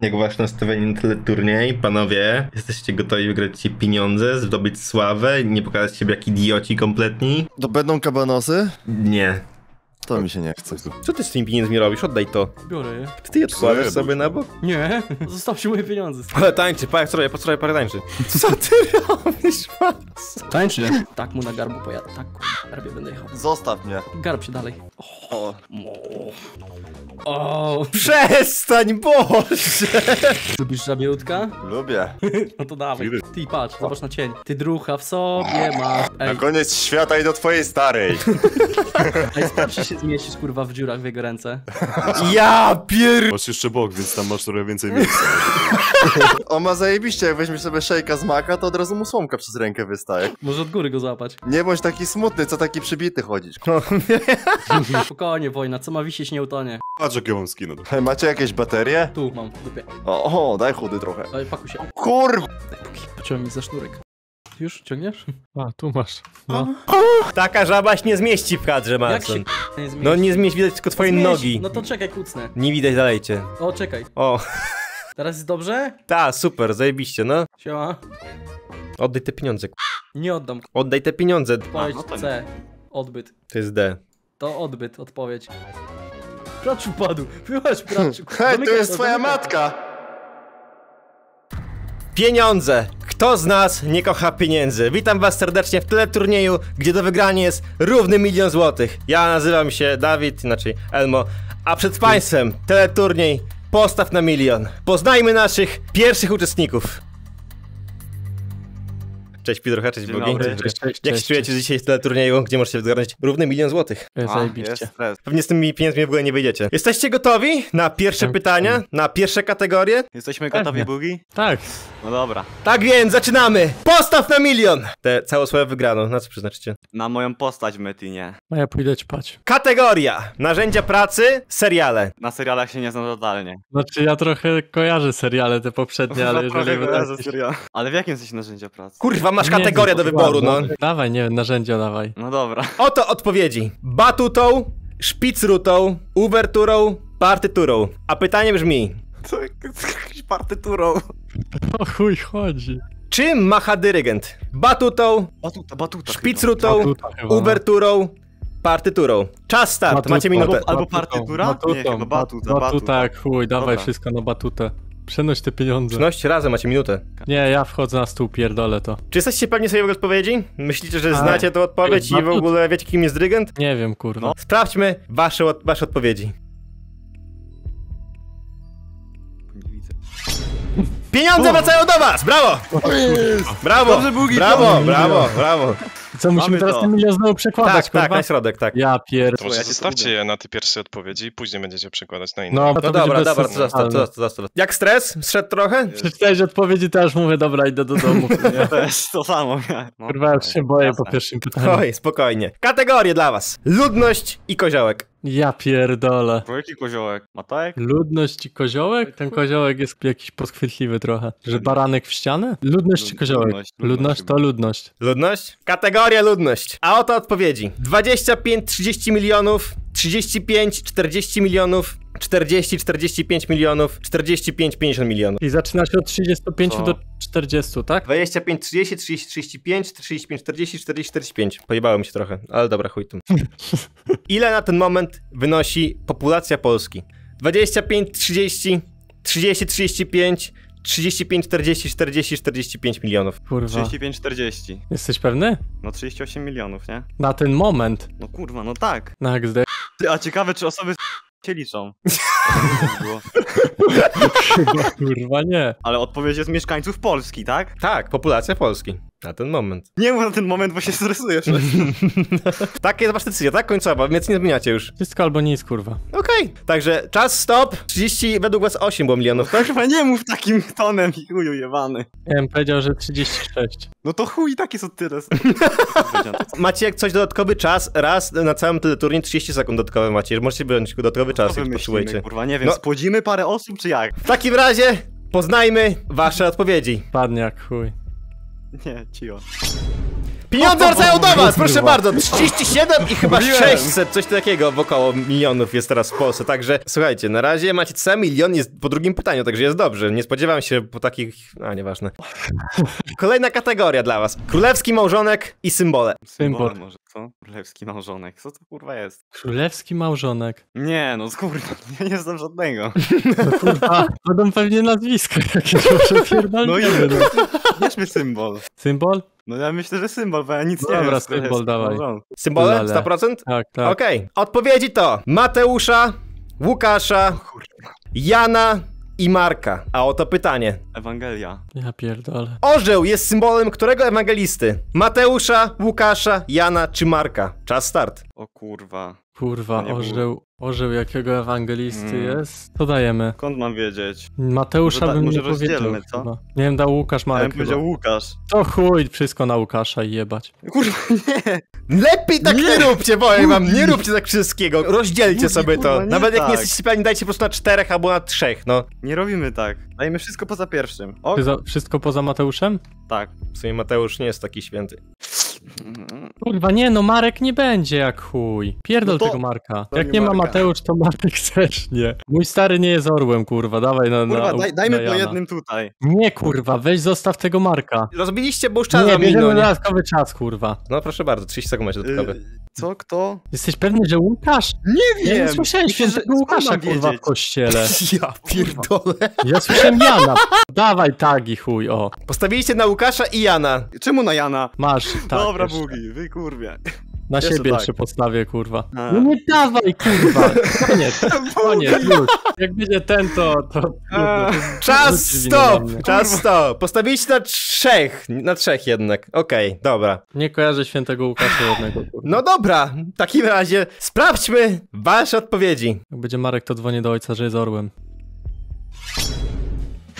Jak wasz nastawienie na tyle turniej, panowie, jesteście gotowi wygrać się pieniądze, zdobyć sławę, nie pokazać siebie jak idioci kompletni? To będą kabanosy? Nie. To mi się nie chce. Co ty z tymi pieniędzmi robisz? Oddaj to. Biorę je. Ty je odkładasz sobie na bok? Nie, zostawcie moje pieniądze. Ale tańczy, postroję parę tańczy. Co ty robisz, was? Tańczy. Tak mu na garbu pojadę, tak garbie będę jechał. Zostaw mnie. Garb się dalej. O. O. Przestań, Boże! Lubisz żabiotka? Lubię. No to dawaj. Ty patrz, zobacz na cień. Ty drucha w sobie masz. Ej. Na koniec świata i do twojej starej. Ej, starczy się zmieścisz, kurwa, w dziurach w jego ręce. Ja pier... Masz jeszcze bok, więc tam masz trochę więcej miejsca. On ma zajebiście, jak weźmiesz sobie szejka z maka, to od razu mu słomka przez rękę wystaje. Może od góry go złapać. Nie bądź taki smutny, co taki przybity chodzisz. No, spokojnie, wojna, co ma wisieć, nie utonie. Patrz, jakie mam skino. Hej, macie jakieś baterie? Tu mam, dupie. O, daj chudy trochę. Daj, pakuj się. Kurwa! Pociągnij za sznurek. Już? Ciągniesz? A, tu masz. No. Taka żabaś nie zmieści w kadrze, Marcin. No nie zmieści, widać tylko twoje nogi. No to czekaj, kucnę. Nie widać, dalej cię. O, czekaj. O. Teraz jest dobrze? Ta, super, zajebiście, no. Siema. Oddaj te pieniądze. Nie oddam. Oddaj te pieniądze. Odpowiedź C. Odbyt. To jest D. To odbyt, odpowiedź. Praczu padł. Wyłaź praczu. Hej, to jest twoja matka. Pieniądze. Kto z nas nie kocha pieniędzy? Witam was serdecznie w teleturnieju, gdzie do wygrania jest równy 1 000 000 złotych. Ja nazywam się Dawid, inaczej Elmo, a przed państwem teleturniej Postaw na milion. Poznajmy naszych pierwszych uczestników. Cześć Pidrocha, cześć Bugi. Jak się czujecie dzisiaj w teleturnieju, gdzie możecie zgarnąć równy 1 000 000 złotych? Zajebiście. Pewnie z tymi pieniędzmi w ogóle nie wyjdziecie. Jesteście gotowi na pierwsze pytania, na pierwsze kategorie? Jesteśmy gotowi, Bugi? Tak. No dobra. Tak więc zaczynamy! Postaw na milion! Te całą sławę wygrano, na co przeznaczycie? Na moją postać, Metinie. A ja pójdę ćpać. Kategoria! Narzędzia pracy, seriale. Na serialach się nie znam totalnie. Znaczy ja trochę kojarzę seriale te poprzednie, ale jeżeli... Ale w jakim sensie narzędzia pracy? Kurwa, masz kategorię do wyboru, no. Dawaj, nie wiem, narzędzia dawaj. No dobra. Oto odpowiedzi. Batutą, szpicrutą, uwerturą, partyturą. A pytanie brzmi... Co? Partyturą. O chuj chodzi. Czym macha dyrygent? Batutą, szpicrutą, uwerturą, partyturą. Czas start, batuta. Macie minutę. Albo partytura? Batutą. Nie, chyba batuta. Batuta jak chuj, dawaj dobra. Wszystko na batutę. Przenoś te pieniądze. Przenoś razem, macie minutę. Nie, ja wchodzę na stół, pierdolę to. Czy jesteście pewni sobie w odpowiedzi? Myślicie, że znacie tę odpowiedź i w ogóle wiecie, kim jest dyrygent? Nie wiem, kurwa. No. Sprawdźmy wasze odpowiedzi. Pieniądze wracają do was! Brawo! Brawo! Dobrze, Bugi, brawo, brawo, brawo. Co, musimy teraz ten milion znowu przekładać, tak, kurwa? Tak, na środek, tak. Ja pierdolę. Może zostawcie je na te pierwsze odpowiedzi i później będziecie przekładać na inne. No, to dobra, dobra, to jak stres? Zszedł trochę? Przeczytałeś odpowiedzi, to aż mówię, dobra, idę do domu. Ja też to samo, ja. No, kurwa, już się boję po pierwszym pytaniu. Oj, spokojnie. Kategorie dla was. Ludność i koziołek. Ja pierdolę. To jaki koziołek? Matajek? Ludność i koziołek? Ten koziołek jest jakiś podchwytliwy trochę. Że baranek w ścianę? Ludność i koziołek. Ludność to ludność. Ludność? Kategoria ludność. A oto odpowiedzi. 25, 30 milionów, 35, 40 milionów, 40, 45 milionów, 45, 50 milionów. I zaczyna się od 35 do 40, tak? 25, 30, 30, 35, 35, 40, 40, 45. Pojebało mi się trochę, ale dobra, chuj tu. Ile na ten moment wynosi populacja Polski? 25, 30, 30, 35, 35, 40, 40, 45 milionów. Kurwa. 35, 40. Jesteś pewny? No 38 milionów, nie? Na ten moment. No kurwa, no tak. Na XD. A ciekawe, czy osoby... się liczą. Chyba, kurwa nie. Ale odpowiedź jest mieszkańców Polski, tak? Tak, populacja Polski. Na ten moment. Nie mów na ten moment, bo się stresujesz. Takie jest wasza decyzja, tak? Końcowa, więc nie zmieniacie już. Wszystko albo nic, kurwa. Okej, także czas, stop. 30, według was 8 było milionów, tak? Chyba nie mów takim tonem i chuju jebany. Ja bym powiedział, że 36. No to chuj, takie są tyle. Macie coś dodatkowy czas, raz na całym teleturnie 30 sekund dodatkowe macie. Możecie wziąć dodatkowy czas, jak potrzebujecie. Kurwa, nie wiem, spłodzimy parę osób, czy jak? W takim razie poznajmy wasze odpowiedzi. Padnie jak chuj. Nie, cicho. Pieniądze wracają do was, proszę bardzo. 37 i chyba 600, coś takiego, wokoło milionów jest teraz w Polsce. Także słuchajcie, na razie macie cały milion, jest po drugim pytaniu, także jest dobrze. Nie spodziewam się po takich, a nieważne. Kolejna kategoria dla was. Królewski małżonek i symbole. Symbol może, co? Królewski małżonek, co to kurwa jest? Królewski małżonek. Nie no, kurwa, ja nie znam żadnego. No, kurwa, będą pewnie nazwiska jakieś. No i bierzmy symbol. Symbol? No ja myślę, że symbol, bo ja nic nie wiem. Dobra, symbol dawaj. Symbole? 100%? Tak, tak. Okej. Okay. Odpowiedzi to Mateusza, Łukasza, Jana i Marka. A oto pytanie. Ewangelia. Ja pierdolę. Orzeł jest symbolem którego ewangelisty? Mateusza, Łukasza, Jana czy Marka? Czas start. O kurwa. Kurwa, orzeł. Orzeł jakiego ewangelisty jest? To dajemy. Skąd mam wiedzieć? Mateusza bym nie powiedział. Co? Nie wiem, dał Łukasz, Marek. Ja bym powiedział Łukasz. To chuj, wszystko na Łukasza i jebać. Kurwa, nie! Lepiej tak nie róbcie, powiem wam, nie róbcie tak wszystkiego. Rozdzielcie sobie kurwa, to. Nawet jak nie jesteście sypialni, dajcie po prostu na 4 albo na 3, no. Nie robimy tak. Dajmy wszystko poza pierwszym. O. Wszystko poza Mateuszem? Tak. W sumie Mateusz nie jest taki święty. Kurwa, nie no, Marek nie będzie jak chuj. Pierdol no to, tego Marka. Jak nie ma Mateusz, to Marek też nie. Mój stary nie jest orłem, kurwa, dawaj na... Kurwa, dajmy po jednym tutaj. Nie, kurwa, weź zostaw tego Marka. Rozbiliście, bo już czas minął. Nie, bierzemy dodatkowy czas, kurwa. No proszę bardzo, 30 sekund macie dodatkowy. Co? Kto? Jesteś pewny, że Łukasz? Nie wiem! Ja nie słyszałem świętego Łukasza, kurwa, w kościele. Ja pierdolę. Ja słyszałem Jana. Dawaj tagi, chuj, o. Postawiliście na Łukasza i Jana. Czemu na Jana? Masz, tak. Dobra, Bugi, wy kurwie. Na jeszcze siebie tak się podstawię, kurwa. A. No nie dawaj, kurwa. Koniec, koniec, już. Jak będzie ten, to trudno. Czas stop, czas stop. Postawiliście na 3, na 3 jednak. Okej, dobra. Nie kojarzę świętego Łukasza jednego. Kurwa. No dobra, w takim razie sprawdźmy wasze odpowiedzi. Jak będzie Marek, to dzwonię do ojca, że jest orłem.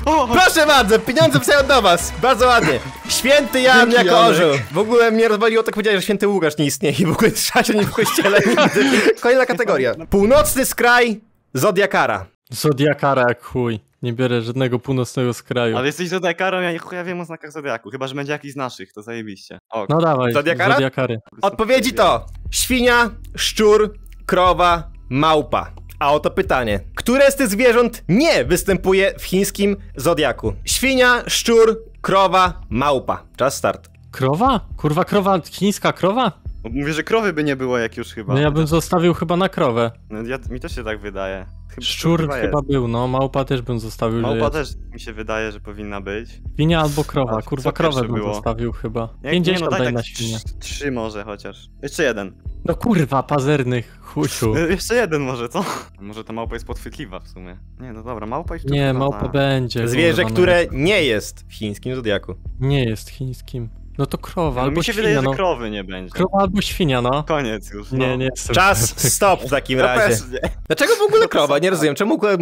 O, proszę bardzo, pieniądze wstają do was. Bardzo ładnie. Święty Jan jako orzeł. W ogóle mnie rozwaliło, tak powiedziałeś, że święty Łukasz nie istnieje i w ogóle trzeba się nie w kościele nigdy. Kolejna kategoria. Północny skraj zodiakara. Zodiakara jak chuj. Nie biorę żadnego północnego skraju. Ale jesteś zodiakarą, ja wiem o znakach zodiaku. Chyba że będzie jakiś z naszych, to zajebiście. O, no dawaj, zodiakary. Odpowiedzi to świnia, szczur, krowa, małpa. A oto pytanie. Które z tych zwierząt nie występuje w chińskim zodiaku? Świnia, szczur, krowa, małpa. Czas start. Krowa? Kurwa, krowa, chińska krowa? Mówię, że krowy by nie było jak już chyba. No ja bym zostawił chyba na krowę. No, mi też się tak wydaje. Chyba szczur chyba był, no małpa też bym zostawił. Małpa też mi się wydaje, że powinna być. Świnia albo krowa, kurwa krowę bym zostawił chyba. 50 no, daj na świnię. 3 może chociaż. Jeszcze jeden. No kurwa, pazernych, chuciu. Jeszcze jeden może, co? Może ta małpa jest podchwytliwa w sumie. Nie, no dobra, małpa i szczur. Nie, małpa będzie. Zwierzę, które nie jest w chińskim zodiaku. Nie jest chińskim. No to krowa albo mi się wydaje, że krowy nie będzie. Krowa albo świnia, no. Koniec już. No. Nie, nie. Czas stop w takim razie. Dlaczego w ogóle krowa? Nie rozumiem. Czemu w ogóle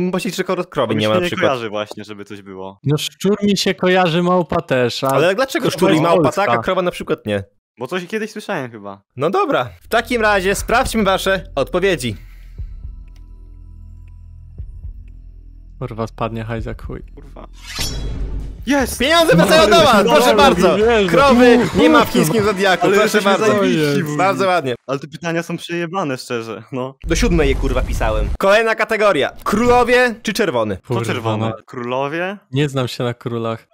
krowy nie ma na przykład? Nie kojarzy właśnie, żeby coś było. No szczur mi się kojarzy, małpa też. Ale dlaczego szczur i małpa tak, a krowa na przykład nie? Bo coś kiedyś słyszałem chyba. No dobra. W takim razie sprawdźmy wasze odpowiedzi. Kurwa, spadnie hajzak chuj. Kurwa. Jest! Pieniądze wracają do was! Proszę bardzo! Krowy nie ma w chińskim zodiaku, proszę bardzo. Bardzo ładnie. Ale te pytania są przejebane, szczerze, no. Do 7 je kurwa pisałem. Kolejna kategoria. Królowie czy czerwony? To czerwony. Królowie? Nie znam się na królach.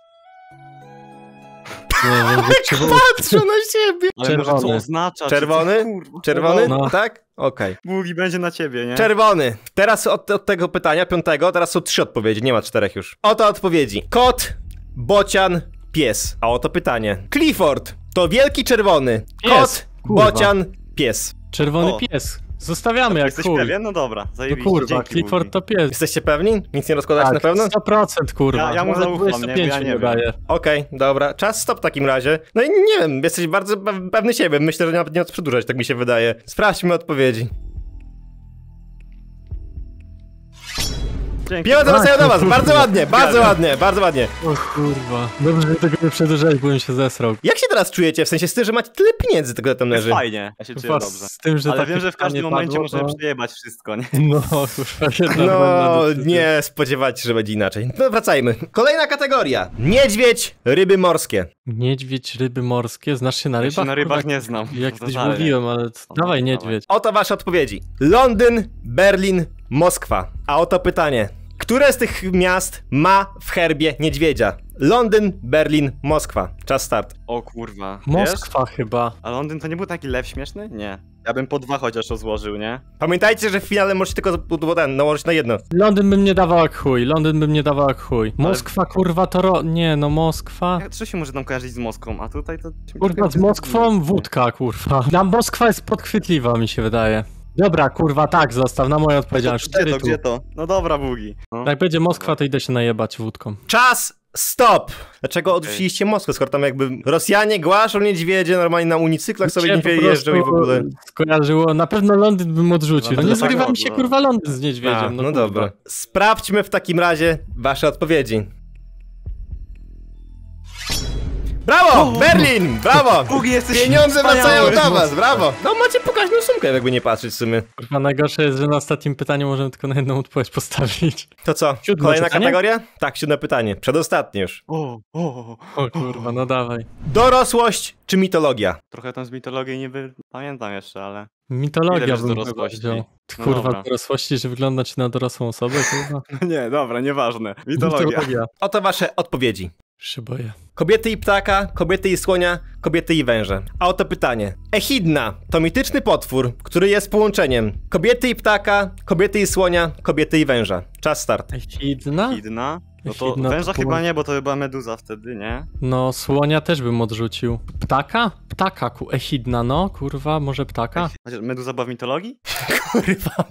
Jak patrzę na siebie! Ale może co oznacza? Czerwony? Czerwony? Tak? Okej. Bugi będzie na ciebie, nie? Czerwony. Teraz od tego pytania, 5, teraz są 3 odpowiedzi, nie ma 4 już. Oto odpowiedzi. Kot, bocian, pies. A oto pytanie. Clifford to wielki czerwony. Kot, bocian, pies. Czerwony pies. Zostawiamy jak chuj. Jesteś pewien? No dobra, zajebiście. No kurwa, Clifford to pies. Jesteście pewni? Nic nie rozkładacie na pewno? 100% kurwa. Ja mu zaufam, nie? Ja nie daję. Okej, dobra. Czas stop w takim razie. No i nie wiem, jesteś bardzo pewny siebie. Myślę, że nie ma co przedłużać, tak mi się wydaje. Sprawdźmy odpowiedzi. Dzięki. Pieniądze wracają do was! Bardzo ładnie, bardzo ładnie, bardzo ładnie. O kurwa. Dobrze, że tego nie przedłużałeś, bo bym się zesrał. Jak się teraz czujecie? W sensie z tym, że macie tyle pieniędzy, tego tam leży. Fajnie, ja się czuję dobrze. Z tym, że ale wiem, że w każdym momencie można przejebać wszystko, nie? No, kurwa, się no, nie spodziewać się, że będzie inaczej. No, wracajmy. Kolejna kategoria. Niedźwiedź, ryby morskie. Niedźwiedź, ryby morskie? Znasz się na rybach? Ja się na rybach nie znam. Jak kiedyś mówiłem, ale... Dawaj, niedźwiedź. Oto wasze odpowiedzi. Londyn, Berlin, Moskwa. A oto pytanie. Które z tych miast ma w herbie niedźwiedzia? Londyn, Berlin, Moskwa. Czas start. O kurwa. Moskwa wiesz? Chyba. A Londyn to nie był taki lew śmieszny? Nie. Ja bym po dwa chociaż rozłożył, nie? Pamiętajcie, że w finale możesz tylko nałożyć na jedno. Londyn bym nie dawał jak chuj, Londyn bym nie dawał jak chuj. Moskwa, ale... kurwa, to nie, no Moskwa... Jak to się może tam kojarzyć z Moskwą, a tutaj to... Kurwa, z Moskwą wódka, kurwa. Na Moskwa jest podchwytliwa, mi się wydaje. Dobra, kurwa, tak, zostaw, na moją odpowiedzialność. Gdzie to, gdzie to? No dobra, Bugi. No. Jak będzie Moskwa, to idę się najebać wódką. Czas! Stop! Dlaczego odrzuciliście Moskwę, skoro tam jakby Rosjanie głaszą niedźwiedzie, normalnie na unicyklach sobie niedźwiedzie jeżdżą i w ogóle... skojarzyło, na pewno Londyn bym odrzucił. No nie zgrywa mi się, kurwa, Londyn z niedźwiedziem. A, no dobra. Sprawdźmy w takim razie wasze odpowiedzi. Brawo! Berlin! Brawo! Pieniądze wracają do was, brawo! No macie pokaźną sumkę, jakby nie patrzeć w sumie. A najgorsze jest, że na ostatnim pytaniu możemy tylko na jedną odpowiedź postawić. To co? Kolejna kategoria? Tak, siódme pytanie. Przedostatnie już. O kurwa, no dawaj. Dorosłość czy mitologia? Trochę tam z mitologii niby pamiętam jeszcze, ale... Mitologia w dorosłości. No kurwa, dobra. Dorosłości, że wyglądać na dorosłą osobę, kurwa? No nie, dobra, nieważne. Mitologia. Oto wasze odpowiedzi. Się boję. Kobiety i ptaka, kobiety i słonia, kobiety i węże. A oto pytanie. Echidna to mityczny potwór, który jest połączeniem kobiety i ptaka, kobiety i słonia, kobiety i węża. Czas start. Echidna? Echidna? No to Echidna węża to chyba nie, bo to chyba Medusa wtedy, nie? No, słonia też bym odrzucił. Ptaka? Ptaka, Echidna, no, kurwa, może ptaka? Medusa była w mitologii? Kurwa,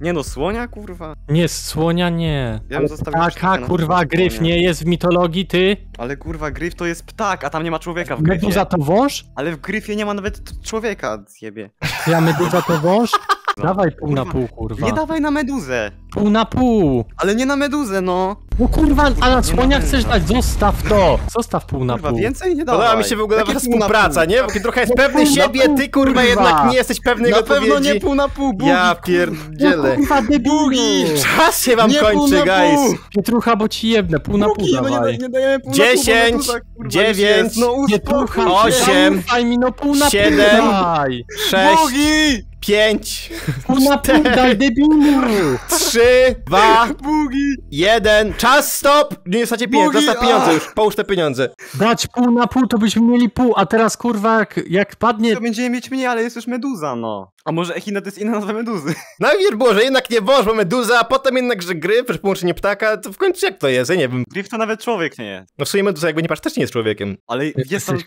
nie no, słonia, kurwa? Nie, słonia nie. Ja ptaka, kurwa, gryf nie jest w mitologii, ty? Ale kurwa, gryf to jest ptak, a tam nie ma człowieka w gryfie. Meduza to wąż? Ale w gryfie nie ma nawet człowieka, zjebie. Ja meduza to wąż? Dawaj pół kurwa. Na pół, kurwa. Nie dawaj na meduzę. Pół na pół. Ale nie na meduzę, no. No kurwa, a na słonia chcesz dać? Zostaw to. Zostaw pół na kurwa, pół. Więcej nie dawaj. Podoba mi się w ogóle wasza współpraca, nie? Bo kiedy trochę jest pewny siebie, ty kurwa jednak nie jesteś pewny na odpowiedzi. Na pewno nie pół na pół, Bugi. Ja pierdzielę. No, kurwa, debugi. Czas się wam nie kończy, guys. Pietrucha, bo ci jebnę. Pół na pół dawaj. 10, 9, 8, 7, 6, 5, 4, 3, 2, 1, czas, stop! Nie dostacie pieniędzy, zostaw pieniądze już, połóż te pieniądze. Dać pół na pół, to byśmy mieli pół, a teraz kurwa jak padnie... To będziemy mieć mniej, ale jest już meduza, no. A może echidna to jest inna nazwa meduzy? Najpierw było, że jednak nie wąż, bo meduza, a potem jednak, że gryf, że połączenie ptaka, to w końcu jak to jest, ja nie wiem. Gryf to nawet człowiek nie jest. No w sumie meduza jakby nie patrz też nie jest człowiekiem. Ale jest tam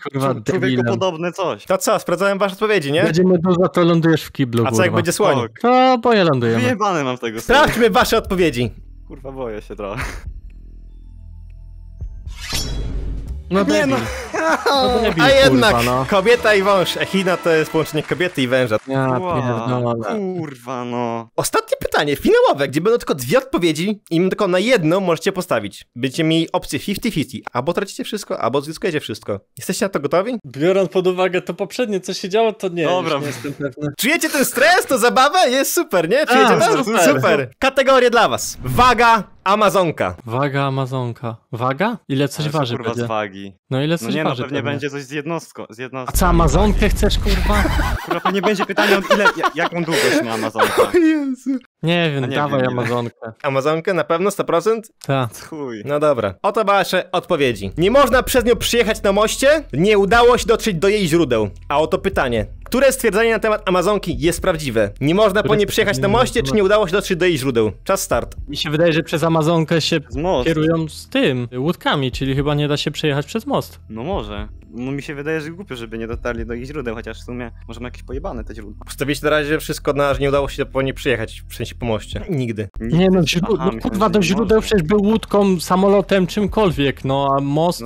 człowieku podobne coś. To co, sprawdzałem wasze odpowiedzi, nie? Będzie meduza, to lądujesz w kiblu, a co jak będzie słoń? To boję lądujemy. Wyjebane mam tego. Sprawdźmy wasze odpowiedzi. Kurwa, boję się trochę. No nie no. No debil, a jednak kurwa, no. Kobieta i wąż. Echidna to jest połączenie kobiety i węża. Ja pierdolę. Kurwa no. Ostatnie pytanie, finałowe, gdzie będą tylko dwie odpowiedzi i tylko na jedną możecie postawić. Będziecie mieli opcję 50-50. Albo tracicie wszystko, albo zyskujecie wszystko. Jesteście na to gotowi? Biorąc pod uwagę to poprzednie, co się działo, to nie. Dobra. Nie jestem pewny. Czujecie ten stres, to zabawę? Jest super, nie? Czujecie a, super. Super. Kategorie dla was. Waga, Amazonka. Waga, Amazonka. Waga? Ile coś waży kurwa będzie? Z wagi. No ile coś no nie, waży? No pewnie będzie coś z jednostką. A co Amazonkę chcesz kurwa? Kurwa nie będzie pytania od ile, jaką długość ma Amazonka. O Jezu. Nie wiem, nie dawaj wiem, Amazonkę. Amazonkę na pewno 100%? Tak. Chuj. No dobra. Oto wasze odpowiedzi. Nie można przez nią przyjechać na moście, nie udało się dotrzeć do jej źródeł. A oto pytanie. Które stwierdzenie na temat Amazonki jest prawdziwe? Nie można po niej przyjechać na moście, czy nie udało się dotrzeć do jej źródeł? Czas start. Mi się wydaje, że przez Amazonkę się kierują z tym, łódkami, czyli chyba nie da się przejechać przez most. No może. No mi się wydaje, że głupio, żeby nie dotarli do ich źródeł, chociaż w sumie może ma jakieś pojebane te źródła. Postawiliście na razie wszystko na, że nie udało się po nie przyjechać, w sensie po moście. Nigdy. Nie no, kurwa do źródeł przecież był łódką, samolotem, czymkolwiek, no a most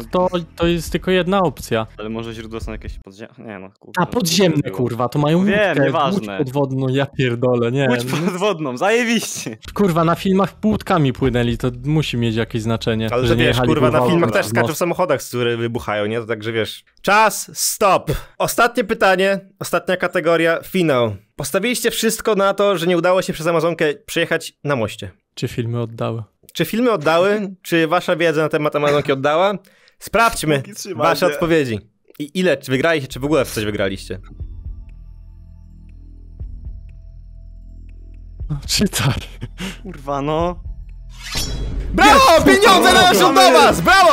to jest tylko jedna opcja. Ale może źródła są jakieś podziemne, nie no kurwa. A podziemne kurwa, to mają łódź podwodną, ja pierdolę, nie. Łódź podwodną, zajebiście. Kurwa, na filmach łódkami płynęli, to musi mieć jakieś znaczenie. Ale że wiesz, kurwa, na filmach też skaczą w samochodach, które wybuchają, nie? To także wiesz. Czas, stop! Ostatnie pytanie, ostatnia kategoria, finał. Postawiliście wszystko na to, że nie udało się przez Amazonkę przejechać na moście. Czy filmy oddały? Czy filmy oddały? Czy wasza wiedza na temat Amazonki oddała? Sprawdźmy wasze odpowiedzi. I ile? Czy wygraliście? Czy w ogóle w coś wygraliście? No, czytaj. Kurwa, no. Brawo! Pieniądze należą do was! Brawo!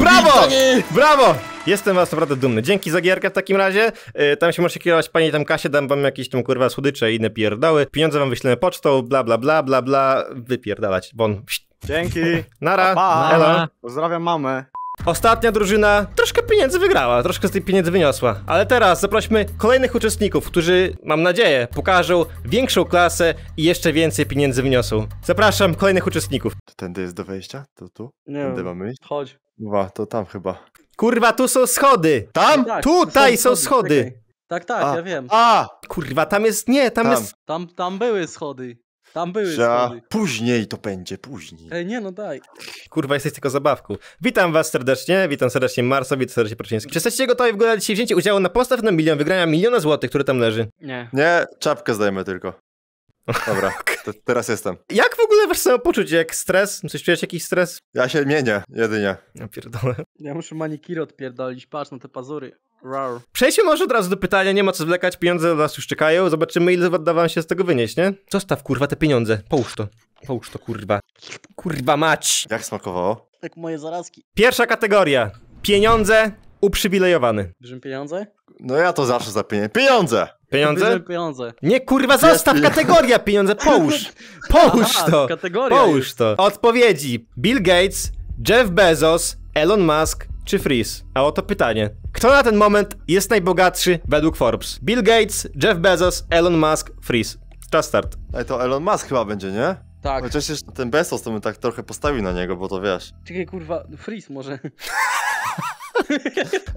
Brawo! Brawo! Jestem was naprawdę dumny. Dzięki za gierkę w takim razie. Tam się możecie kierować pani tam Kasię, dam wam jakieś tam kurwa słodycze i inne pierdały. Pieniądze wam wyślemy pocztą, bla bla bla bla bla. Wypierdalać, bon. Dzięki. Nara. Pa. Elo. Pozdrawiam mamę. Ostatnia drużyna troszkę pieniędzy wygrała, troszkę z tych pieniędzy wyniosła. Ale teraz zaprośmy kolejnych uczestników, którzy, mam nadzieję, pokażą większą klasę i jeszcze więcej pieniędzy wyniosą. Zapraszam kolejnych uczestników. To tędy jest do wejścia? To tu? Nie. Tędy mamy iść? Chodź. Uwa, to tam chyba. Kurwa, tu są schody! Tam? Tak, tutaj są schody! Czekaj. Tak, tak, ja wiem. A! Kurwa, tam jest, nie, tam jest... Tam były schody. Tam były schody. Później to będzie, później. Ej, nie no daj. Kurwa, jesteś tylko zabawką. Witam was serdecznie, witam serdecznie Marsa, witam serdecznie Proczyński. Czy jesteście gotowi w ogóle dzisiaj wzięcie udziału na Postaw na Milion, wygrania $1 miliona złotych, które tam leży? Nie. Nie, czapkę zdajemy tylko. Dobra, to teraz jestem. Jak w ogóle wasz samopoczucie, jak stres? Coś czujesz jakiś stres? Ja się mienię, jedynie. Ja pierdolę. Ja muszę manikiry odpierdolić, patrz na te pazury. Rar. Przejdźmy może od razu do pytania, nie ma co zwlekać, pieniądze od was już czekają, zobaczymy ile da wam się z tego wynieść, nie? Zostaw kurwa te pieniądze, połóż to kurwa. Kurwa mać. Jak smakowało? Jak moje zarazki. Pierwsza kategoria, pieniądze uprzywilejowany. Bierzemy pieniądze? No ja to zawsze za pieniądze. Pieniądze! Pieniądze? Pieniądze. Nie kurwa, zostaw kategoria pieniądze, połóż to. Odpowiedzi, Bill Gates, Jeff Bezos, Elon Musk czy Freeze? A oto pytanie. Kto na ten moment jest najbogatszy według Forbes? Bill Gates, Jeff Bezos, Elon Musk, Freeze. Czas start. Ej, to Elon Musk chyba będzie, nie? Tak. Chociaż jeszcze ten Bezos to bym tak trochę postawił na niego, bo to wiesz. Czekaj kurwa, Freeze może.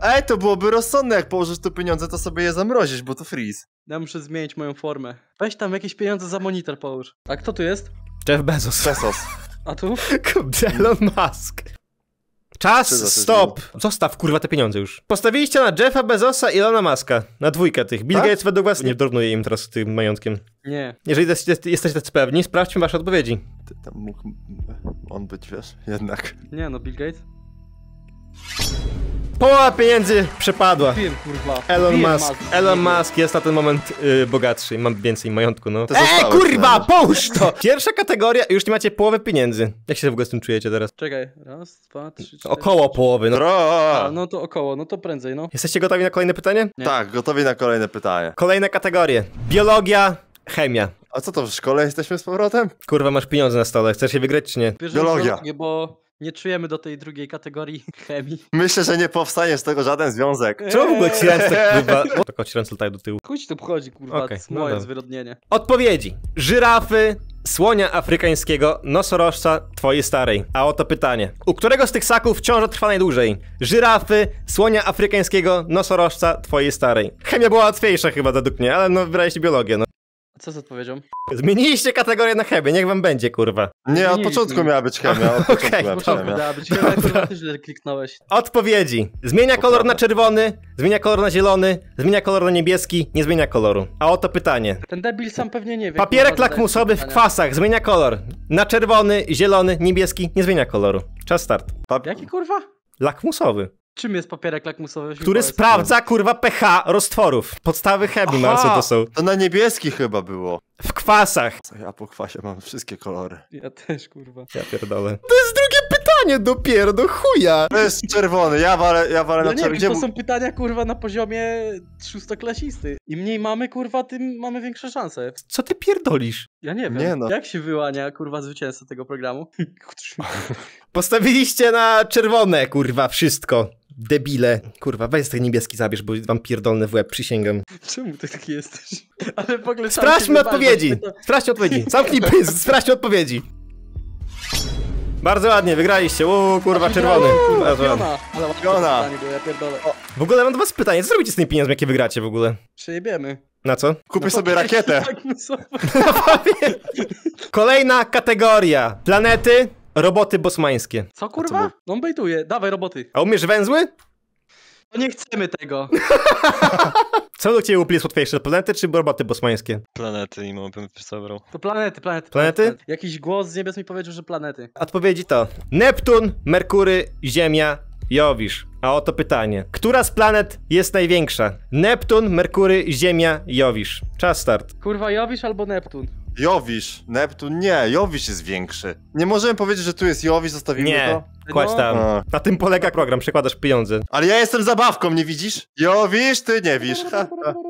Ej, to byłoby rozsądne, jak położysz tu pieniądze, to sobie je zamrozisz, bo to Freeze. Ja muszę zmienić moją formę. Weź tam jakieś pieniądze za monitor połóż. A kto tu jest? Jeff Bezos. A tu? Elon Musk. Czas, stop! Zostaw kurwa te pieniądze już. Postawiliście na Jeffa Bezosa i Elona Muska. Na dwójkę tych. Bill Gates według was nie dornuje im teraz tym majątkiem. Nie. Jeżeli jesteście tacy pewni, sprawdźmy wasze odpowiedzi. Ty tam mógł on być, wiesz, jednak. Nie no, Bill Gates? Połowa pieniędzy przepadła. Elon Musk jest na ten moment bogatszy. Mam więcej majątku, no. Kurwa, połóż to! Pierwsza kategoria, już nie macie połowy pieniędzy. Jak się w ogóle z tym czujecie teraz? Czekaj, raz, dwa, trzy, cztery. Około połowy, no. No to około, no to prędzej, no. Jesteście gotowi na kolejne pytanie? Nie. Tak, gotowi na kolejne pytanie. Kolejne kategorie. Biologia, chemia. A co to, w szkole jesteśmy z powrotem? Kurwa, masz pieniądze na stole, chcesz je wygrać czy nie? Biologia. Nie czujemy do tej drugiej kategorii chemii. Myślę, że nie powstanie z tego żaden związek. Czemu w ogóle kurwa? Tylko ci ręce latają do tyłu. Chuj tu wchodzi, kurwa, okay, no moje zwyrodnienie. Odpowiedzi. Żyrafy, słonia afrykańskiego, nosorożca, twojej starej. A oto pytanie. U którego z tych ssaków ciąża trwa najdłużej? Żyrafy, słonia afrykańskiego, nosorożca, twojej starej. Chemia była łatwiejsza chyba według mnie, ale no wybraliście biologię, no. Co z odpowiedzią? Zmieniliście kategorię na chemię, niech wam będzie, kurwa. Nie, od początku miała być chemia. Okej, miała być chemia, kurwa, ty źle kliknąłeś. Odpowiedzi. Zmienia kolor na czerwony, zmienia kolor na zielony, zmienia kolor na niebieski, nie zmienia koloru. A oto pytanie. Ten debil sam pewnie nie wie. Papierek lakmusowy w kwasach zmienia kolor. Na czerwony, zielony, niebieski, nie zmienia koloru. Czas start. Jaki, kurwa? Lakmusowy. Czym jest papierek lakmusowy? Który sprawdza, kurwa, pH roztworów. Podstawy chemii, no co to są? To na niebieski chyba było. W kwasach. Co ja po kwasie mam wszystkie kolory. Ja też, kurwa. Ja pierdolę. To jest drugie pytanie dopiero, do chuja. To jest czerwony, ja walę no na czerwony. To są pytania, kurwa, na poziomie szóstoklasisty. Im mniej mamy, kurwa, tym mamy większe szanse. Co ty pierdolisz? Ja nie wiem. Nie no. Jak się wyłania, kurwa, zwycięzca tego programu? Postawiliście na czerwone, kurwa, wszystko. debile. Kurwa, weź ten niebieski zabierz, bo wam pierdolne w łeb, przysięgam. Czemu ty taki jesteś? Ale w ogóle sprawdźmy odpowiedzi! Sprawdźcie odpowiedzi! Zamknij pysk, sprawdźmy odpowiedzi! Bardzo ładnie, wygraliście. Uuu, kurwa, czerwony. Piona. W ogóle mam do was pytanie, co zrobicie z tymi pieniędzmi, jakie wygracie w ogóle? Przejebiemy. Na co? Kupię sobie rakietę. Kolejna kategoria. Planety, roboty bosmańskie. Co kurwa? No bejtuje. Dawaj roboty. A umiesz węzły? No nie chcemy tego. Co do ciebie upli jest łatwiejsze? Planety czy roboty bosmańskie? Planety i mam wybrał. To planety, planety. Planety? Jakiś głos z niebios mi powiedział, że planety. Odpowiedzi to Neptun, Merkury, Ziemia, Jowisz. A oto pytanie. Która z planet jest największa? Neptun, Merkury, Ziemia, Jowisz. Czas start. Kurwa, Jowisz albo Neptun? Jowisz. Neptun? Nie, Jowisz jest większy. Nie możemy powiedzieć, że tu jest Jowisz, zostawimy nie. To? Nie, kładź tam. No. Na tym polega program, przekładasz pieniądze. Ale ja jestem zabawką, nie widzisz? Jowisz, ty nie wisz.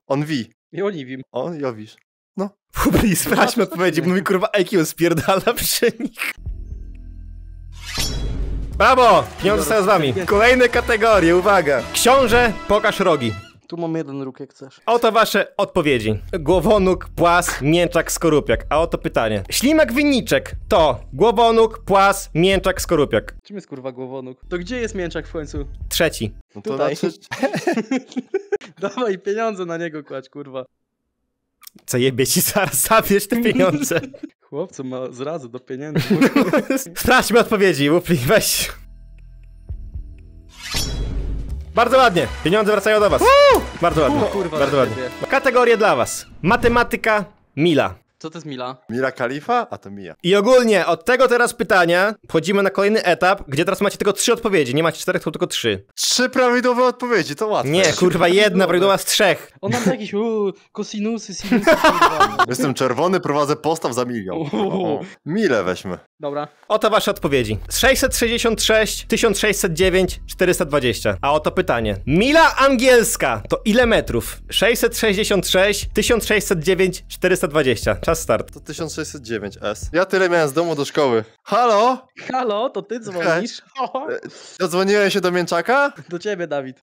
On wi. I oni wiem. On Jowisz. No. Fubli, sprawdźmy odpowiedzi, bo mi kurwa IQ spierdala przy nich. Brawo! Pieniądze są z wami. Kolejne kategorie, uwaga. Książę, pokaż rogi. Tu mam jeden róg, jak chcesz. Oto wasze odpowiedzi. Głowonóg, płas, mięczak, skorupiak. A oto pytanie. Ślimak, winniczek to głowonóg, płas, mięczak, skorupiak. Czym jest kurwa głowonóg? To gdzie jest mięczak w końcu? Trzeci. No to tutaj. Dawaj pieniądze na niego kładź, kurwa. Co jebie ci, zaraz zabierz te pieniądze. Chłopcu ma zrazu do pieniędzy. Sprawdźmy odpowiedzi, łupli, weź. Bardzo ładnie, pieniądze wracają do was. Bardzo ładnie, kurwa, bardzo ładnie. Kategorie dla was. Matematyka, Mila. Co to jest Mila? Mila Kalifa, a to Mija. I ogólnie od tego teraz pytania wchodzimy na kolejny etap, gdzie teraz macie tylko 3 odpowiedzi. Nie macie 4, tylko 3. 3 prawidłowe odpowiedzi, to łatwe. Nie, kurwa, jedna prawidłowa z 3. On nam jakieś kosinusy, sinusy. Jestem czerwony, prowadzę postaw za milion. Milę weźmy. Dobra. Oto wasze odpowiedzi. 666, 1609, 420. A oto pytanie. Mila angielska to ile metrów? 666, 1609, 420. Czas start. To 1609S. Ja tyle miałem z domu do szkoły. Halo? Halo, to ty dzwonisz? Dodzwoniłem się do mięczaka? Do ciebie, Dawid.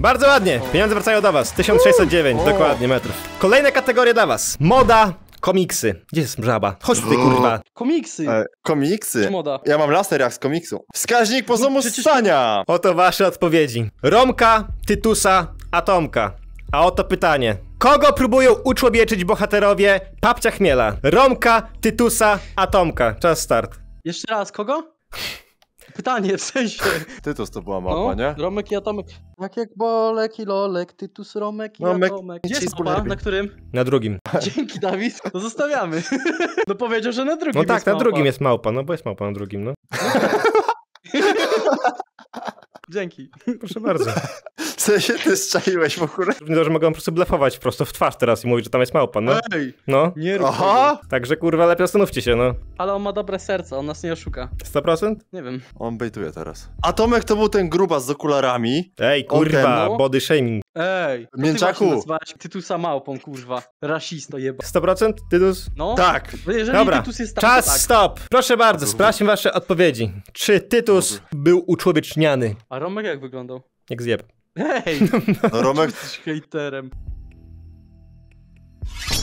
Bardzo ładnie. Pieniądze wracają do was. 1609, dokładnie, metrów. Kolejne kategorie dla was. Moda, komiksy. Gdzie jest żaba? Chodź ty, kurwa. Komiksy. Komiksy? Moda. Ja mam laser jak z komiksu. Wskaźnik poziomu ssania. Oto wasze odpowiedzi. Romka, Tytusa, Atomka. A oto pytanie. Kogo próbują uczłowieczyć bohaterowie Papcia Chmiela? Romka, Tytusa, Atomka. Czas start. Jeszcze raz, kogo? Pytanie, w sensie... Tytus to była mapa, no, nie? Romek i Atomek. Tak jak Bolek i Lolek, Tytus, Romek i Atomek. Gdzie jest mapa? Na którym? Na drugim. Dzięki, Dawid. To zostawiamy. No powiedział, że na drugim jest małpa. No tak, na drugim jest małpa, no bo jest małpa na drugim, no. Dzięki. Proszę bardzo. W sensie ty strzeliłeś w ogóle? Równie dobrze mogę po prostu blefować prosto w twarz teraz i mówić, że tam jest małpa, no. Ej, no. Nie rób tego. Także kurwa, lepiej zastanówcie się, no. Ale on ma dobre serce, on nas nie oszuka. 100%? Nie wiem. On bejtuje teraz. A Tomek to był ten grubas z okularami. Ej, kurwa, body shaming. Ej, mięczaku. Tytusa małpą, kurwa. Rasisto jeba. 100%? Tytus? No. Tak. Dobra, Tytus jest tam, czas tak. Stop. Proszę bardzo, sprawdźmy wasze odpowiedzi. Czy Tytus był uczłowieczniany? A Romek jak wyglądał? Jak Zjeb. Hej! No, Romek jesteś hejterem.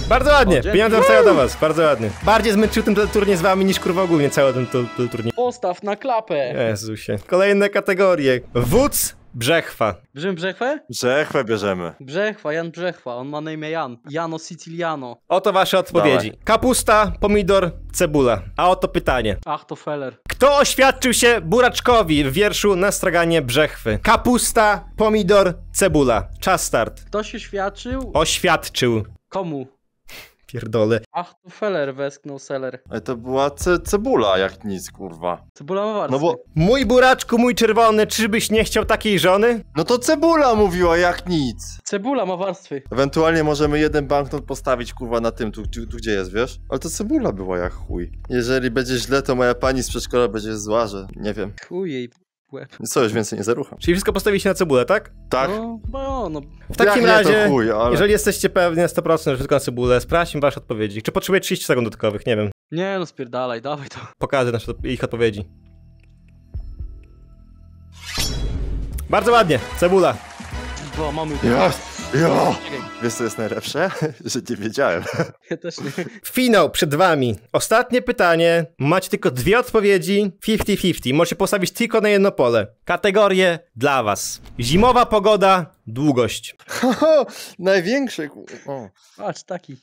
Bardzo ładnie! Pieniądze wracają do was, bardzo ładnie. Bardziej zmęczył ten teleturniej z wami niż kurwa ogólnie cały ten teleturniej. Postaw na klapę! Jezusie. Kolejne kategorie. Wódz, Brzechwa. Bierzemy Brzechwę? Brzechwę bierzemy. Brzechwa, Jan Brzechwa, on ma na imię Jan. Jano Siciliano. Oto wasze odpowiedzi. Dawaj. Kapusta, pomidor, cebula. A oto pytanie. Ach, to feller. Kto oświadczył się buraczkowi w wierszu na straganie Brzechwy? Kapusta, pomidor, cebula. Czas start. Kto się świadczył? Oświadczył. Komu? Pierdolę. Ach, to feller wesknął seller. Ale to była cebula jak nic, kurwa. Cebula ma warstwę. No bo mój buraczku, mój czerwony, czyżbyś nie chciał takiej żony? No to cebula mówiła jak nic. Cebula ma warstwy. Ewentualnie możemy jeden banknot postawić, kurwa, na tym, tu gdzie jest, wiesz? Ale to cebula była jak chuj. Jeżeli będzie źle, to moja pani z przedszkola będzie zła, że nie wiem. Chuj jej. Co już więcej nie zarucham. Czyli wszystko postawiliście na cebulę, tak? Tak. No. W takim razie, chuj, ale... jeżeli jesteście pewni na 100%, że wszystko na cebulę, sprawdźmy wasze odpowiedzi. Czy potrzebuje 30 sekund dodatkowych? Nie wiem. Nie no, spierdalaj, dawaj to. Pokażę nasze ich odpowiedzi. Bardzo ładnie, cebula. Bo mamy... Jo! Wiesz co jest najlepsze? Że nie wiedziałem. Ja też nie. Finał przed wami. Ostatnie pytanie. Macie tylko dwie odpowiedzi. 50-50. Możecie postawić tylko na jedno pole. Kategorie dla was. Zimowa pogoda, długość. Ho, największy. O. Patrz, taki.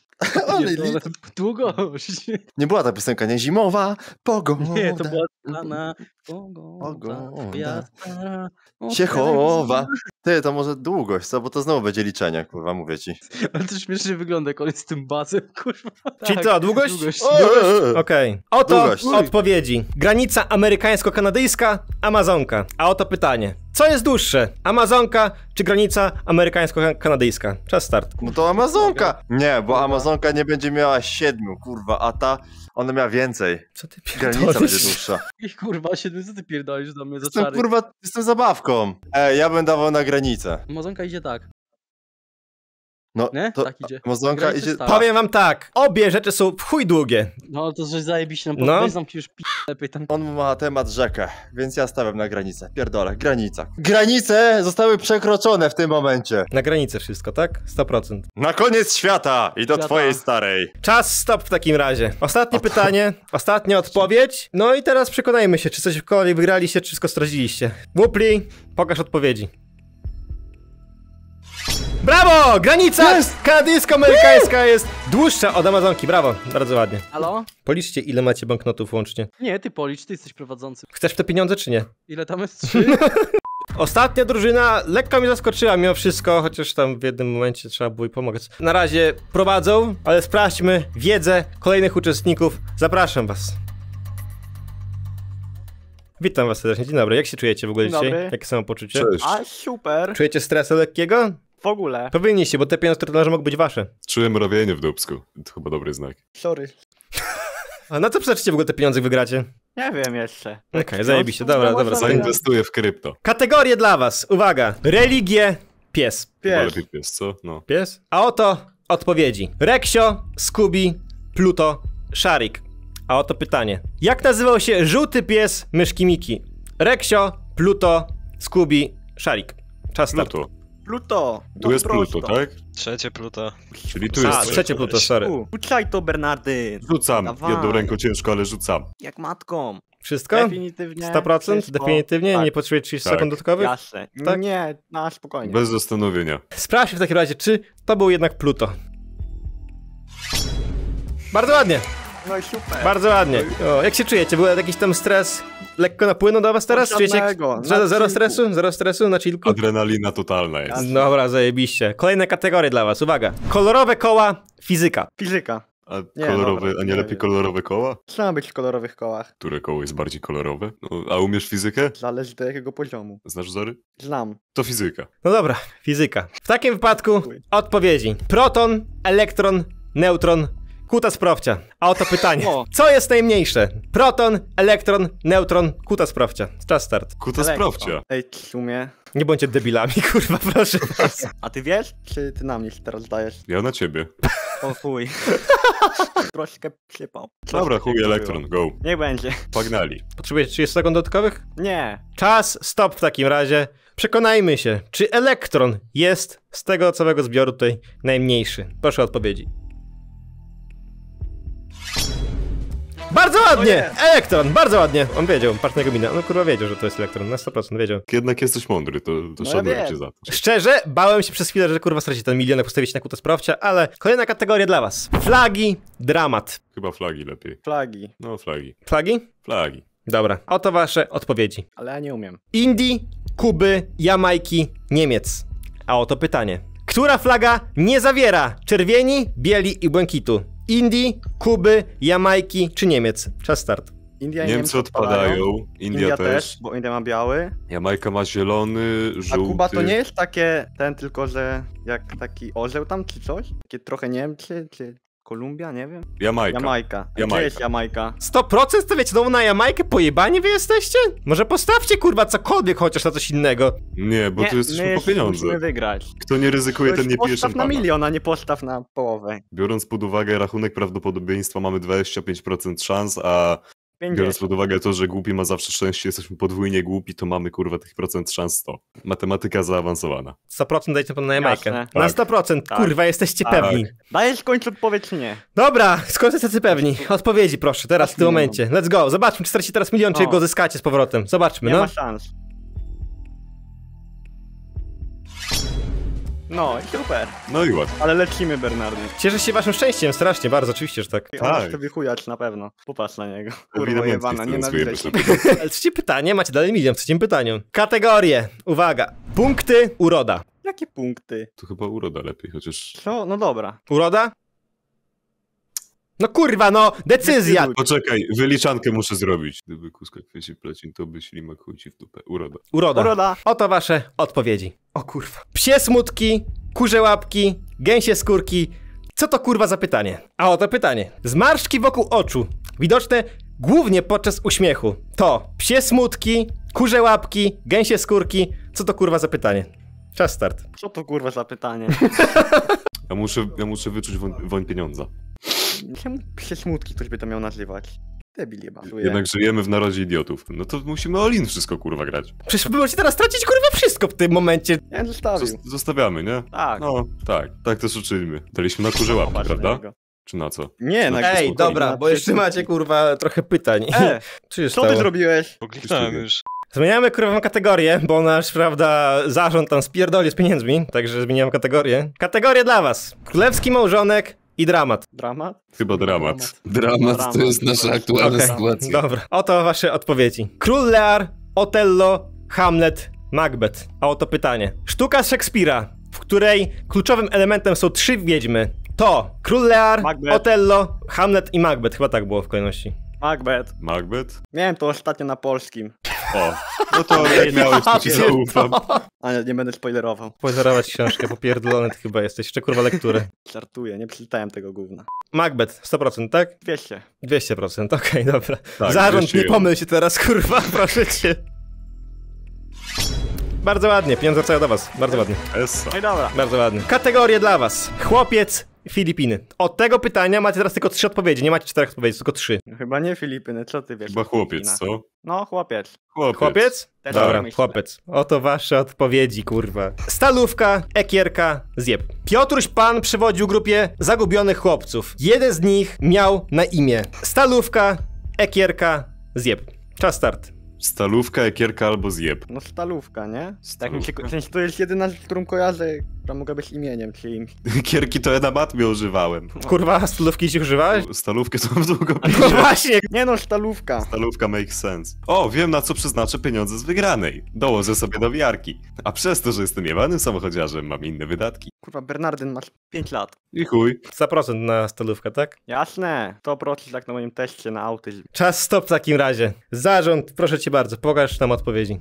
Długość. Nie była ta piosenka, nie? Zimowa pogoda. Nie, to była znana pogoda. Się chowa. Ty, to może długość, co? Bo to znowu będzie liczenie, kurwa, mówię ci. Ale to śmiesznie wygląda, jak on jest z tym bazem, kurwa. Tak. Czyli co, długość? Długość. Okej. Okay. Oto długość. Odpowiedzi. Granica amerykańsko-kanadyjska, Amazonka. A oto pytanie. Co jest dłuższe? Amazonka czy granica amerykańsko-kanadyjska? Czas start. No to Amazonka! Nie, bo Amazonka nie będzie miała 7, kurwa, a ta... Ona miała więcej. Co ty pierdolisz? Granica będzie dłuższa. I kurwa, 7, co ty pierdolisz do mnie za czary? Kurwa, jestem zabawką. Ej, ja bym dawał na granicę. Amazonka idzie tak. No, nie? To tak idzie. Amazonka idzie... Stała. Powiem wam tak, obie rzeczy są w chuj długie. No, to coś zajebiście, no bo znam ci już lepiej tam. On ma temat rzekę, więc ja stawiam na granicę. Pierdolę, granica. Granice zostały przekroczone w tym momencie. Na granicę wszystko, tak? 100%. Na koniec świata i do twojej starej. Czas stop w takim razie. Ostatnie pytanie, ostatnia odpowiedź. No i teraz przekonajmy się, czy coś w kolei wygraliście, czy wszystko straciliście. Wupli, pokaż odpowiedzi. Brawo! Granica kanadyjsko-amerykańska jest dłuższa od Amazonki. Brawo, bardzo ładnie. Halo? Policzcie, ile macie banknotów łącznie. Nie, ty policz, ty jesteś prowadzący. Chcesz te pieniądze, czy nie? Ile tam jest? 3? Ostatnia drużyna lekko mnie zaskoczyła mimo wszystko, chociaż tam w jednym momencie trzeba było jej pomagać. Na razie prowadzą, ale sprawdźmy wiedzę kolejnych uczestników. Zapraszam was. Witam was serdecznie. Dzień dobry. Jak się czujecie w ogóle dzisiaj? Jakie samopoczucie? A, super. Czujecie stresu lekkiego? W ogóle. Powinniście, bo te pieniądze trenarzy mogą być wasze. Czułem robienie w dupsku. To chyba dobry znak. Sorry. A na co przeznaczycie w ogóle te pieniądze, wygracie? Nie wiem jeszcze. Okej, zajebiście. Dobra, dobra. Zainwestuję w krypto. Kategorie dla was. Uwaga. Religie, pies. Lepiej pies, co? No. Pies? A oto odpowiedzi. Reksio, Scooby, Pluto, Szarik. A oto pytanie. Jak nazywał się żółty pies myszki Miki? Reksio, Pluto, Scooby, Szarik. Czas start. Pluto. Pluto! Tu jest Pluto, tak? Trzecie Pluto. Czyli tu jest trzecie Pluto, sorry. Rzucaj to, Bernardyn! Rzucam. Dawaj. Jedną ręką ciężko, ale rzucam. Jak matką. Wszystko? Definitywnie. 100%? Wszystko. Definitywnie? Tak. Nie potrzebuje 30 sekund dodatkowych? Jasne. Tak? Nie, na spokojnie. Bez zastanowienia. Sprawdźmy w takim razie, czy to był jednak Pluto. Bardzo ładnie! No i super. Bardzo ładnie. O, jak się czujecie? Był jakiś tam stres? Lekko napłynął do was teraz? Zero stresu? Zero stresu na chillku? Adrenalina totalna jest. Dobra, zajebiście. Kolejne kategorie dla was, uwaga. Kolorowe koła, fizyka. Fizyka. A, nie, kolorowe, dobra, a nie lepiej kolorowe koła? Trzeba być w kolorowych kołach. Które koło jest bardziej kolorowe? No, a umiesz fizykę? Zależy do jakiego poziomu. Znasz wzory? Znam. To fizyka. No dobra, fizyka. W takim wypadku odpowiedzi. Proton, elektron, neutron, kuta z profcia. A oto pytanie. Co jest najmniejsze? Proton, elektron, neutron, kuta z profcia. Czas start. Kuta z profcia. Ej, w sumie... Nie bądźcie debilami, kurwa, proszę was. A ty wiesz? Czy ty na mnie się teraz dajesz? Ja na ciebie. O chuj. Troszkę przypał. Dobra, chuj, elektron, go. Niech będzie. Pognali. Potrzebujecie 30 sekund dodatkowych? Nie. Czas, stop w takim razie. Przekonajmy się, czy elektron jest z tego całego zbioru tutaj najmniejszy? Proszę o odpowiedzi. Bardzo ładnie! Elektron, bardzo ładnie! On wiedział, partner mina. No kurwa wiedział, że to jest elektron, na 100% wiedział. Jednak jesteś mądry, to no szanuję cię za to. Szczerze, bałem się przez chwilę, że kurwa straci ten milion, jak postawić na kuta sprawcia, ale kolejna kategoria dla was. Flagi, dramat. Chyba flagi lepiej. Flagi. No flagi. Flagi? Flagi. Dobra, oto wasze odpowiedzi. Ale ja nie umiem. Indii, Kuby, Jamajki, Niemiec. A oto pytanie. Która flaga nie zawiera czerwieni, bieli i błękitu? Indii, Kuby, Jamajki czy Niemiec? Czas start. India, Niemcy odpadają. India też, bo India ma biały. Jamajka ma zielony, żółty. A Kuba to nie jest takie, tylko że jak taki orzeł tam czy coś? Takie trochę Niemcy, czy... Kolumbia, nie wiem. Jamajka. Gdzie jest Jamajka? 100% stawiać znowu na Jamajkę? Pojebani wy jesteście? Może postawcie kurwa cokolwiek chociaż na coś innego. Nie, bo nie, tu jesteśmy po pieniądze. Musimy wygrać. Kto nie ryzykuje, ten nie pije szampana. Postaw na milion, a nie postaw na połowę. Biorąc pod uwagę rachunek prawdopodobieństwa, mamy 25% szans, a 50. Biorąc pod uwagę to, że głupi ma zawsze szczęście, jesteśmy podwójnie głupi, to mamy kurwa tych procent szans 100. Matematyka zaawansowana. 100% dajcie pan na Jamajkę. Tak. Na 100%, tak. Kurwa, jesteście tak. Pewni. Dajesz w końcu odpowiedź nie. Dobra, skąd jesteście pewni? Odpowiedzi proszę, teraz w tym momencie. Let's go, zobaczmy, czy stracicie teraz milion, czy go zyskacie z powrotem. Zobaczmy, nie ma szans. No, super. No i ładnie. Ale lecimy, Bernardyn. Cieszę się waszym szczęściem, strasznie, bardzo, oczywiście, że tak. Tak. To wychujacz na pewno. Popatrz na niego. Kurwa jebana, nienawidzę się. Trzecie pytanie, macie dalej milion w trzecim pytaniu. Kategorie, uwaga. Punkty, uroda. Jakie punkty? To chyba uroda lepiej, chociaż... Co? No dobra. Uroda? No kurwa, no, decyzja! Poczekaj, wyliczankę muszę zrobić. Gdyby kuska kwieci plecin, to by ślimak chuj ci w dupę. Uroda. Uroda. Uroda. Oto wasze odpowiedzi. O kurwa. Psie smutki, kurze łapki, gęsie skórki. Co to kurwa za pytanie? A oto pytanie. Zmarszczki wokół oczu, widoczne głównie podczas uśmiechu. To psie smutki, kurze łapki, gęsie skórki. Co to kurwa za pytanie? Czas start. Co to kurwa za pytanie? ja muszę wyczuć woń pieniądza. Czemu psie smutki ktoś by to miał nazywać? Debil jeba. Jednak żyjemy w narodzie idiotów. No to musimy all in wszystko kurwa grać. Przecież by było się teraz tracić kurwa wszystko w tym momencie. Ja zostawił. Zostawiamy, nie? Tak. No, tak. Tak też uczyliśmy. Daliśmy na kurze łapki, prawda? Czy na co? Nie, na ej, dobra, bo jeszcze macie kurwa trochę pytań. Co ty zrobiłeś? Pokliknąłem już. Zmieniamy kurwa kategorię, bo nasz, prawda, zarząd tam spierdoli z pieniędzmi. Także zmieniam kategorię. Kategorie dla was. Królewski małżonek i dramat. Dramat? Chyba dramat. Dramat to jest nasza aktualna sytuacja. Dobra, oto wasze odpowiedzi. Król Lear, Otello, Hamlet, Macbeth. A oto pytanie. Sztuka z Szekspira, w której kluczowym elementem są trzy wiedźmy, to Król Lear, Otello, Hamlet i Macbeth. Chyba tak było w kolejności. Macbeth. Macbeth? Miałem to ostatnio na polskim. O, no to jak miałeś, to ci zaufam. Ale nie będę spoilerował. Spoilerować książkę, popierdolony ty chyba jesteś. Jeszcze kurwa lektury. Żartuję, nie przeczytałem tego gówna. Macbeth, 100%, tak? 200. 200%, okej, dobra. Tak, zarząd, nie pomyl się teraz, kurwa, proszę cię. Bardzo ładnie, pieniądze wracają do was, bardzo ładnie. No i dobra. Bardzo ładnie. Kategorie dla was. Chłopiec, Filipiny. Od tego pytania macie teraz tylko 3 odpowiedzi, nie macie 4 odpowiedzi, tylko 3. Chyba nie Filipiny, co ty wiesz? Chyba chłopiec, co? No, chłopiec. Chłopiec? Dobra, chłopiec. Oto wasze odpowiedzi, kurwa. Stalówka, Ekierka, Zjeb. Piotruś Pan przewodził grupie zagubionych chłopców. Jeden z nich miał na imię Stalówka, Ekierka, Zjeb. Czas start. Stalówka, Ekierka albo Zjeb. No stalówka, nie? Stalówka. Tak, to jest jedyna rzecz, którą kojarzę, która mogła być imieniem, czyli... Ekierki to ja na matmie używałem. Kurwa, stalówki się używałeś? Stalówkę to mam długo piszę. No właśnie! Nie no, stalówka. Stalówka makes sense. O, wiem na co przeznaczę pieniądze z wygranej. Dołożę sobie do wiarki. A przez to, że jestem jebanym samochodziarzem, mam inne wydatki. Kurwa, Bernardyn, masz 5 lat. I chuj. 100% na stalówkę, tak? Jasne. 100% tak na moim teście na autyzm. Czas stop w takim razie. Zarząd, proszę cię bardzo, pokaż nam odpowiedzi.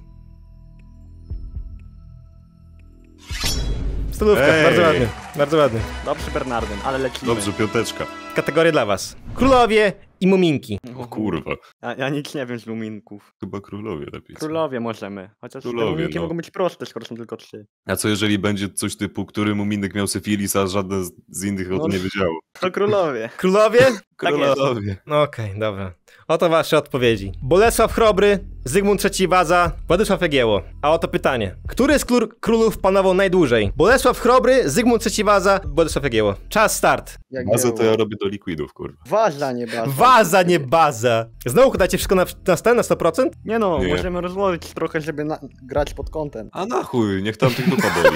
Stalówka, bardzo ładnie, bardzo ładnie. Dobrze, Bernardyn, ale lecimy. Dobrze, piąteczka. Kategorie dla was. Królowie i muminki. O kurwa. Ja nic nie wiem z muminków. Chyba królowie lepiej. Królowie możemy. Chociaż królowie, te muminki mogą być proste, skoro są tylko 3. A co jeżeli będzie coś typu, który muminek miał syfilis, a żadne z innych o tym nie wiedziało? To królowie. Królowie? Królowie. Tak no okej, dobra. Oto wasze odpowiedzi. Bolesław Chrobry, Zygmunt III Waza, Władysław Jagiełło. A oto pytanie. Który z królów panował najdłużej? Bolesław Chrobry, Zygmunt III Waza, Władysław Jagiełło. Czas start. Waza to ja robię do likwidów, kurwa. Waza, nie baza. Waza, nie baza. Znowu dacie wszystko na stan, na 100%? Nie no, nie. Możemy rozłożyć trochę, żeby grać pod kątem. A na chuj, niech tam tych dupa boli.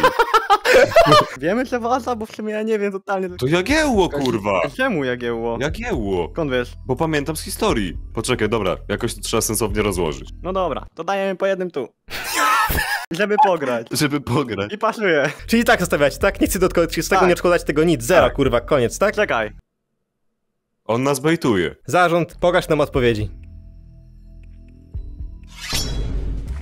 Wiemy, że waza, bo w sumie ja nie wiem totalnie. To Jagiełło, kurwa! Czemu Jagiełło? Jagiełło! Skąd wiesz? Bo pamiętam z historii. Poczekaj, dobra, jakoś to trzeba sensownie rozłożyć. No dobra, to dajemy po jednym tu. Żeby pograć. Żeby pograć. I pasuje. Czyli tak zostawiać, tak? Nic dodatkowo 30, tak. Nie szkodać tego nic, zero, tak. Kurwa, koniec, tak? Czekaj. On nas bejtuje. Zarząd, pokaż nam odpowiedzi.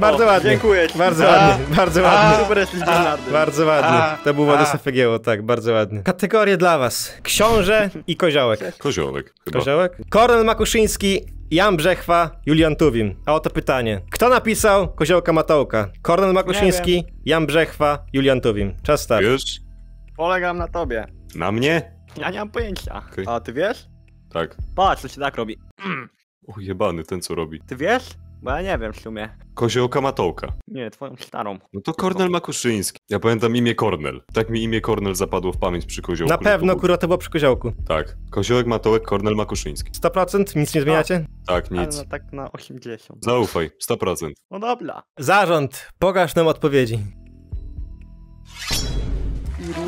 Bardzo ładnie. Dziękuję ci. Bardzo ładnie. Bardzo ładnie. Super jesteś, Bernardyn. Bardzo ładnie. To był Władysław Jegieło, tak, bardzo ładnie. Kategorie dla was. Książę i koziołek. Koziołek. Chyba. Koziołek. Kornel Makuszyński, Jan Brzechwa, Julian Tuwim. A oto pytanie. Kto napisał Koziołka Matołka? Kornel Makuszyński, Jan Brzechwa, Julian Tuwim. Czas start. Już? Polegam na tobie. Na mnie? Ja nie mam pojęcia. Okay. A ty wiesz? Tak. Patrz, co się tak robi. O jebany ten co robi. Ty wiesz? Bo ja nie wiem w sumie. Koziołka Matołka. Nie, twoją starą. No to Kornel Makuszyński. Ja pamiętam imię Kornel. Tak mi imię Kornel zapadło w pamięć przy Koziołku. Na pewno, kurwa, to było przy Koziołku. Tak. Koziołek, Matołek, Kornel Makuszyński. 100%? Nic nie zmieniacie? Tak, nic. Ale no, tak na 80. Zaufaj, 100%. No dobra. Zarząd, pokaż nam odpowiedzi.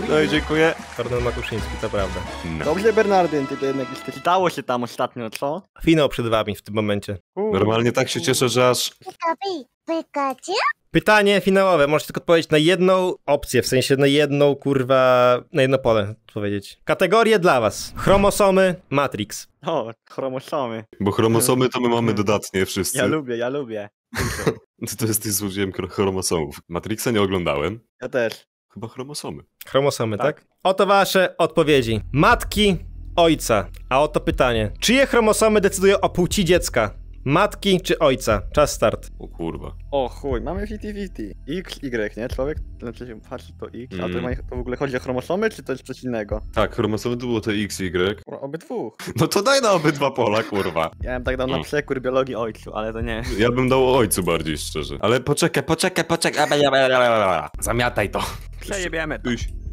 No i dziękuję. Kornel Makuszyński, to prawda. No. Dobrze, Bernardyn, ty to jednak jesteś. Dało się tam ostatnio, co? Finał przed wami w tym momencie. Normalnie tak się cieszę, że aż... Pytanie finałowe, możesz tylko odpowiedzieć na jedną opcję, w sensie na jedną, kurwa, na jedno pole odpowiedzieć. Kategorie dla was. Chromosomy, Matrix. O, chromosomy. Bo chromosomy to my mamy dodatnie wszyscy. Ja lubię. To jesteś złodziejem chromosomów. Matrixa nie oglądałem. Ja też. Chyba chromosomy. Chromosomy, tak? Oto wasze odpowiedzi. Matki, ojca. A oto pytanie. Czyje chromosomy decydują o płci dziecka? Matki czy ojca? Czas start. O kurwa. O chuj, mamy 50-50. X, Y, nie? Człowiek, znaczy się patrzy to X, a to w ogóle chodzi o chromosomy, czy to jest coś innego? Tak, chromosomy to było to X, Y. Obydwu. No to daj na obydwa pola, kurwa. Ja bym tak dał na przekór biologii ojcu, ale to nie. Ja bym dał ojcu bardziej, szczerze. Ale poczekaj. Zamiataj to. Przejebiemy to.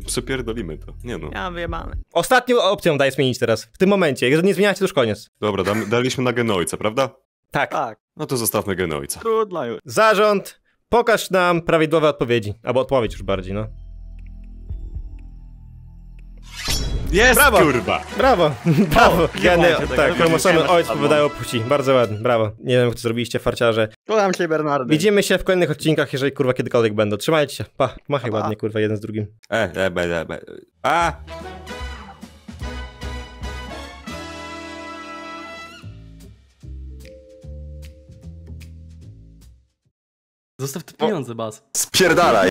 Przepierdolimy to. Nie no. Ja wyjebane. Ostatnią opcją daj zmienić teraz. W tym momencie. Jeżeli nie zmieniacie, to już koniec. Dobra, daliśmy na gen ojca, prawda? Tak. Tak. No to zostawmy gen ojca. Trudno już. Zarząd, pokaż nam prawidłowe odpowiedzi. Albo odpowiedź już bardziej, no. Jest, brawo. Kurwa! Brawo! Brawo! Geny, tak, chromosomy ojca wydają płci. Bardzo ładnie, brawo. Nie wiem, co zrobiliście, farciarze. Kocham się, Bernardyn. Widzimy się w kolejnych odcinkach, jeżeli kurwa kiedykolwiek będą. Trzymajcie się, pa. Machaj ładnie, kurwa, jeden z drugim. Zostaw te pieniądze, Bas. Spierdalaj!